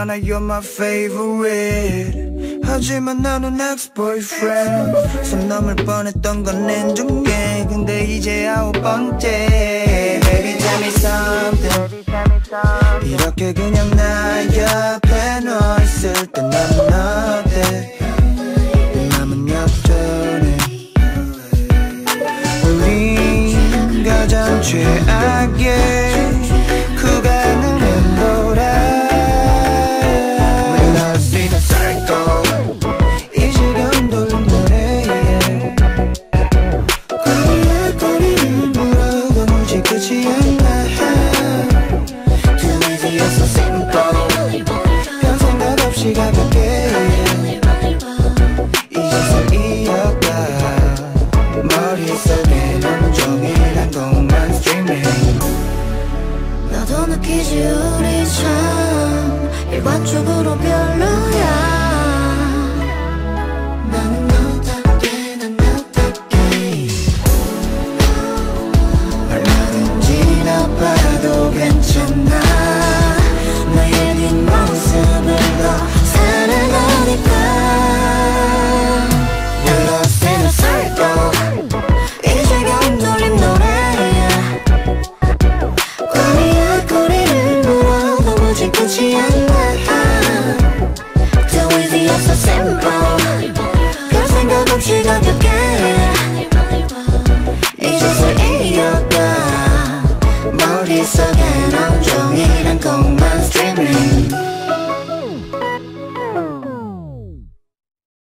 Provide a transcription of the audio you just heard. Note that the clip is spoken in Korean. girl, now you're my favorite. 하지만 너는 ex-boyfriend. 손 넘을 뻔했던 건 인정해. 근데 이제 9번째. Baby tell me something. 이렇게 그냥 나 옆에 너 있을 때 너는 어때? 내 맘은 역전해. 우린 가장 최악의 일관적으로 별로야. 나는 어떡해, 난 어떡해. 얼마든지 나빠도 괜찮아. 너의 뒷모습을 더 사랑하니까. We're lost in a circle. 이제는 돌린 노래야. 꼬리야 꼬리를 물어도 오직 끝이 안 나. 별 생각 없이 가볍게 잊어서 이어가. 머릿속엔 온종일 안고